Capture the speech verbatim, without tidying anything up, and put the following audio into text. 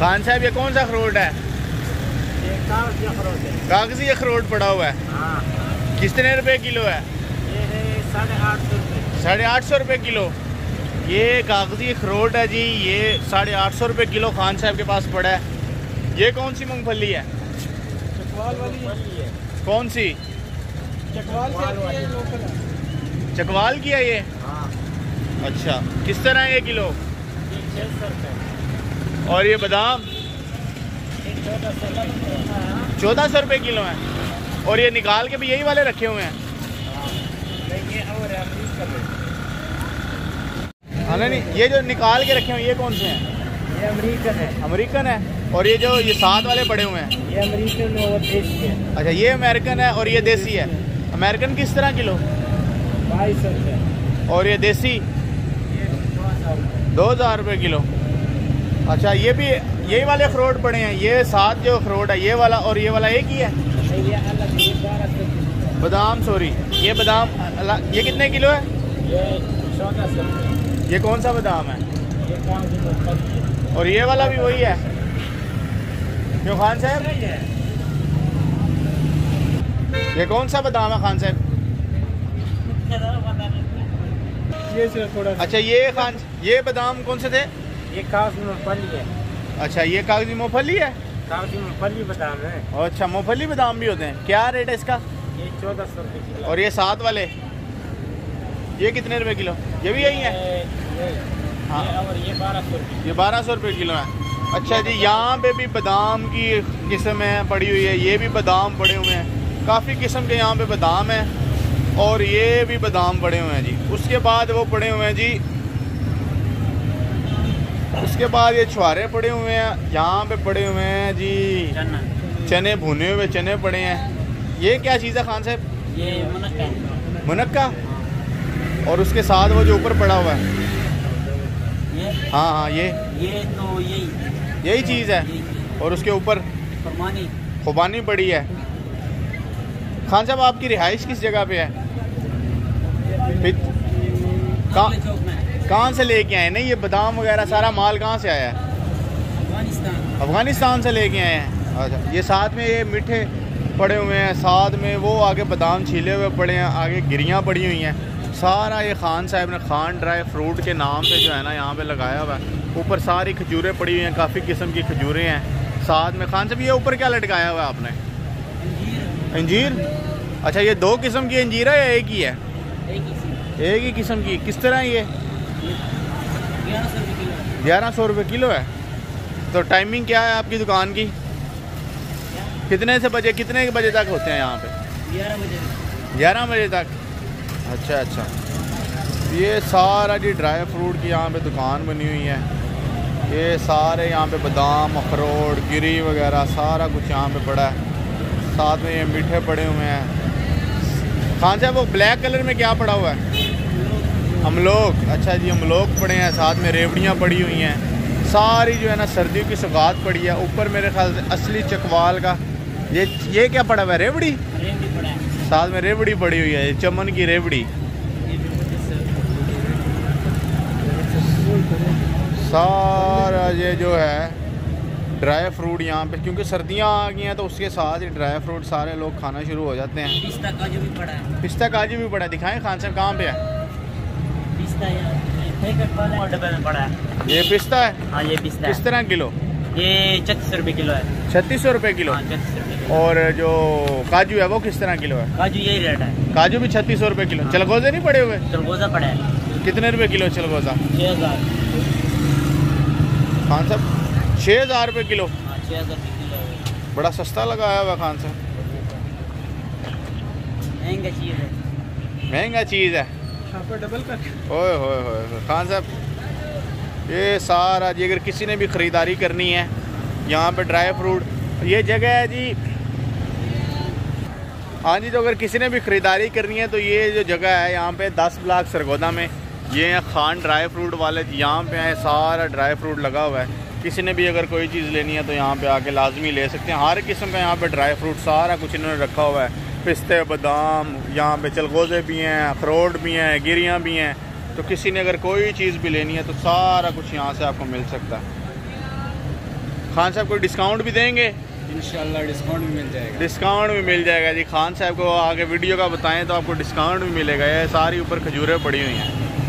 खान साहब ये कौन सा अखरोट है? कागजी अखरोट पड़ा हुआ है। कितने रुपए किलो है? साढ़े आठ सौ रुपये किलो। ये कागजी अखरोट है जी, ये साढ़े आठ सौ रुपये किलो खान साहब के पास पड़ा है। ये कौन सी मूंगफली है? चकवाल वाली है। कौन सी? चकवाल की है, लोकल है। चकवाल की है ये? अच्छा, किस तरह ये किलो? और ये बादाम चौदह सौ रुपये किलो हैं। और ये निकाल के भी यही वाले रखे हुए हैं। नहीं, ये जो निकाल के रखे हुए ये कौन से हैं? ये अमेरिकन है। अमेरिकन है। और ये जो ये साथ वाले पड़े हुए हैं ये अमेरिकन और देसी है। अच्छा, ये अमेरिकन है और ये देसी है। अमेरिकन किस तरह किलो? बाईस सौ रुपये। और ये देसी दो हज़ार रुपये किलो। अच्छा, ये भी यही वाले अखरोट पड़े हैं। ये साथ जो अखरोट है ये वाला और ये वाला एक ही है। बादाम सॉरी ये बादाम ये कितने किलो है? ये कौन सा बादाम है? और ये वाला भी वही है क्यों खान साहब? ये कौन सा बादाम है खान साहब? अच्छा, ये खान ये बादाम कौन से थे? ये कागजी मूंगफली है। अच्छा, ये कागजी मूंगफली है। कागजी मूंगफली बादाम है। अच्छा, मूंगफली बादाम भी होते हैं। क्या रेट है इसका? ये चौदह सौ रुपये किलो। और ये साथ वाले ये कितने रुपए किलो? ये भी यही है। हाँ, ये बारह सौ ये बारह सौ रुपये किलो है। अच्छा जी, यहाँ पे भी बादाम की किस्में पड़ी हुई है। ये भी बादाम पड़े हुए हैं, काफ़ी किस्म के यहाँ पे बादाम हैं। और ये भी बादाम पड़े हुए हैं जी। उसके बाद वो पड़े हुए हैं जी, उसके बाद ये छुहारे पड़े हुए हैं। यहाँ पे पड़े हुए हैं जी चने, भुने हुए चने पड़े हैं। ये क्या चीज़ है खान साहब? ये मुनक्का। और उसके साथ वो जो ऊपर पड़ा हुआ है ये? हाँ हाँ ये ये तो यही यही चीज़ है। यही। और उसके ऊपर खुबानी पड़ी है। खान साहब, आपकी रिहाइश किस जगह पे है? कहाँ से लेके आए? नहीं, ये बादाम वगैरह सारा माल कहाँ से आया है? अफ़ग़ानिस्तान से लेके आए हैं। अच्छा, ये साथ में ये मीठे पड़े हुए हैं, साथ में वो आगे बादाम छीले हुए पड़े हैं, आगे गिरियाँ पड़ी हुई हैं। सारा ये खान साहब ने खान ड्राई फ्रूट के नाम पे जो है ना यहाँ पे लगाया हुआ है। ऊपर सारी खजूरें पड़ी हुई हैं, काफ़ी किस्म की खजूरें हैं। साथ में खान साहब ये ऊपर क्या लटकाया हुआ है आपने? अंजीर। अच्छा, ये दो किस्म की अंजीर है या एक ही है? एक ही किस्म की। किस तरह है ये? ग्यारह सौ रुपये किलो है। तो टाइमिंग क्या है आपकी दुकान की? कितने से बजे कितने के बजे तक होते हैं यहाँ पे? ग्यारह बजे ग्यारह बजे तक। अच्छा अच्छा, ये सारा जी ड्राई फ्रूट की यहाँ पे दुकान बनी हुई है। ये सारे यहाँ पे बादाम, अखरोट, गिरी वगैरह सारा कुछ यहाँ पे पड़ा है। साथ में ये मीठे पड़े हुए हैं। खान साहब, वो ब्लैक कलर में क्या पड़ा हुआ है? अमलोक। अच्छा जी, अमलोक पड़े हैं। साथ में रेवड़ियाँ पड़ी हुई हैं। सारी जो है ना सर्दियों की सौगात पड़ी है। ऊपर मेरे ख्याल से असली चकवाल का ये ये क्या पड़ा हुआ है? रेवड़ी। साथ में रेवड़ी पड़ी हुई है, चमन की रेवड़ी। सारा ये जो है ड्राई फ्रूट यहाँ पे, क्योंकि सर्दियाँ आ गई हैं तो उसके साथ ही ड्राई फ्रूट सारे लोग खाना शुरू हो जाते हैं। पिस्ता काजू भी पड़ा है। पिस्ता काजू भी पड़ा है। दिखाएं खान साहब कहाँ पे है? पिस्ता यहाँ डब्बे में पड़ा है। ये पिस्ता है। हाँ, ये पिस्ता। किस तरह किलो? ये छत्तीस सौ रुपये किलो है। छत्तीस सौ रुपये किलो। और जो काजू है वो किस तरह किलो है? काजू यही रेट है। काजू भी छत्तीस सौ रुपये किलो। हाँ। चलगोजे नहीं पड़े हुए? चलगोजा पड़ा है। कितने रुपए किलो चलगोजा? छः हज़ार खान साहब। छः हज़ार रुपये किलो। हाँ, छः हज़ार रुपये किलो। बड़ा सस्ता लगाया हुआ खान साहब। महंगा चीज़ है। महंगा चीज़ है। ओए होए होए खान साहब, ये सारा जी अगर किसी ने भी ख़रीदारी करनी है यहाँ पर ड्राई फ्रूट ये जगह है जी। हाँ जी, तो अगर किसी ने भी ख़रीदारी करनी है तो ये जो जगह है यहाँ पे दस ब्लॉक सरगोधा में ये हैं खान ड्राई फ्रूट वाले। यहाँ पे हैं, सारा ड्राई फ्रूट लगा हुआ है। किसी ने भी अगर कोई चीज़ लेनी है तो यहाँ पे आके लाजमी ले सकते हैं। हर किस्म का यहाँ पे ड्राई फ्रूट सारा कुछ इन्होंने रखा हुआ है। पिस्ते, बादाम, यहाँ पे चलगोजे भी हैं, अखरोट भी हैं, गिरियाँ भी हैं। तो किसी ने अगर कोई चीज़ भी लेनी है तो सारा कुछ यहाँ से आपको मिल सकता है। खान साहब को डिस्काउंट भी देंगे इंशाल्लाह। डिस्काउंट भी मिल जाएगा, डिस्काउंट भी मिल जाएगा जी। खान साहब को आगे वीडियो का बताएं तो आपको डिस्काउंट भी मिलेगा। ये सारी ऊपर खजूरें पड़ी हुई हैं।